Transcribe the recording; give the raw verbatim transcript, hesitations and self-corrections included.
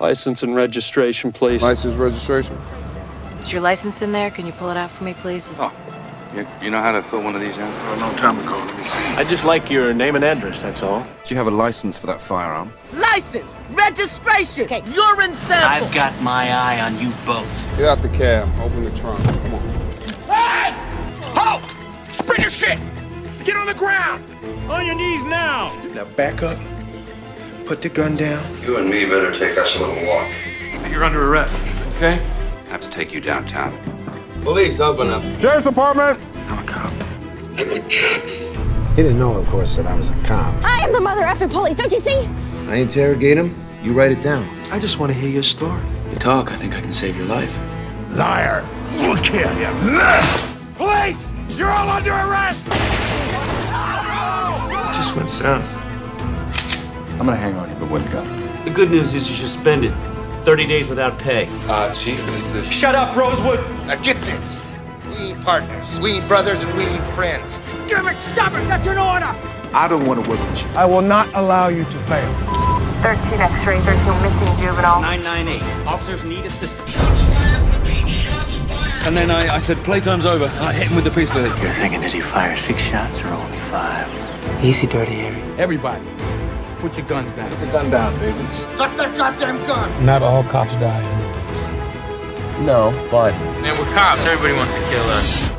License and registration, please. License, registration. Is your license in there? Can you pull it out for me, please? Oh, you, you know how to fill one of these out? Oh, a long time ago. Let me see. I just like your name and address, that's all. Do you have a license for that firearm? License, registration, okay. Urine sample. I've got my eye on you both. Get out the cab. Open the trunk. Come on. Hey! Halt! Bring your shit! Get on the ground! On your knees now! Now back up. Put the gun down. You and me better take us a little walk. You're under arrest, okay? I have to take you downtown. Police, open up. Sheriff's Department! I'm a cop. I'm a cop. He didn't know, of course, that I was a cop. I am the mother effing police, don't you see? I interrogate him, you write it down. I just want to hear your story. You talk, I think I can save your life. Liar! Look here, you mess! Police! You're all under arrest! It just went south. I'm gonna hang on to the wood gun. The good news is you're suspended. thirty days without pay. Uh, Chief, this is... Shut up, Rosewood! Now get this. We partners, we brothers, and we friends. Damn it, stop it, that's an order! I don't want to work with you. I will not allow you to fail. thirteen X-ray, thirteen missing juvenile. nine nine eight, officers need assistance. And then I, I said, playtime's over. And I hit him with the peace lily. You're thinking, did he fire six shots or only five? Easy, Dirty Harry. Everybody. Put your guns down. Put the gun down, baby. Cut that goddamn gun! Not all cops die in movies. No, but... Man, we're cops. Everybody wants to kill us.